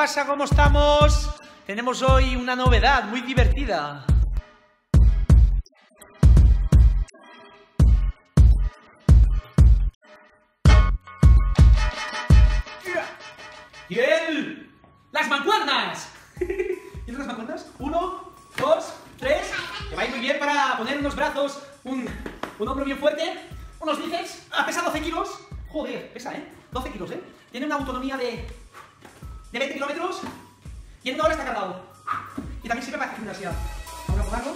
pasa? ¿Cómo estamos? Tenemos hoy una novedad muy divertida. ¡Y el... las mancuernas! ¿Y las mancuernas? 1, 2, 3. Que va a ir muy bien para poner unos brazos, un hombro bien fuerte, unos bíceps. Pesa 12 kilos. Joder, pesa, ¿eh? 12 kilos, ¿eh? Tiene una autonomía de 20 kilómetros y en 1 hora está cargado. Y también sirve para gimnasia. Vamos a jugarlo.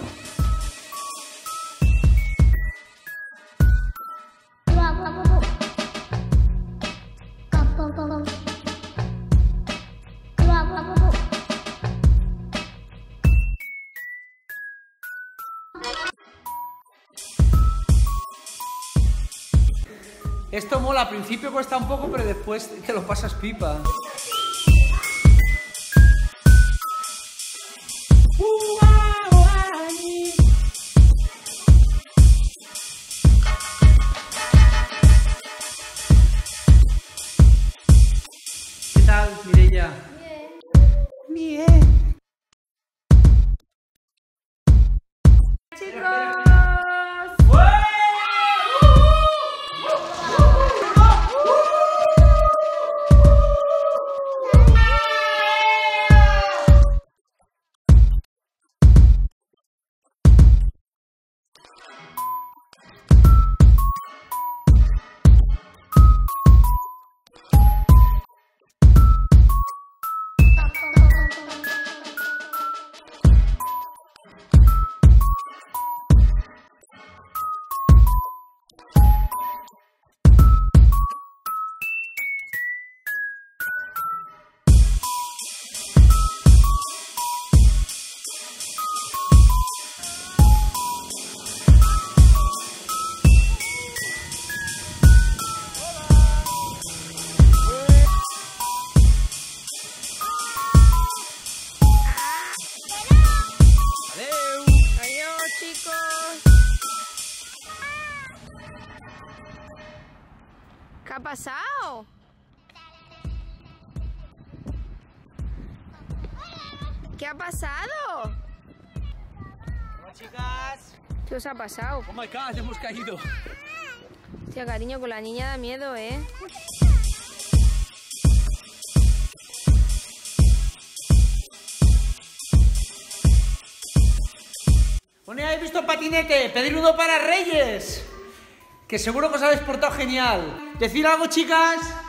Esto mola, al principio cuesta un poco, pero después te lo pasas pipa. ¿Qué tal, Mireia? Bien. Bien. Chicos. ¿Qué ha pasado? ¿Qué ha pasado? Hola, chicas. ¿Qué os ha pasado? Oh my God, hemos caído. Hostia, cariño, con la niña da miedo, ¿eh? Bueno, ya habéis visto el patinete. Pedir uno para Reyes. Que seguro que os habéis portado genial. Decir algo, chicas.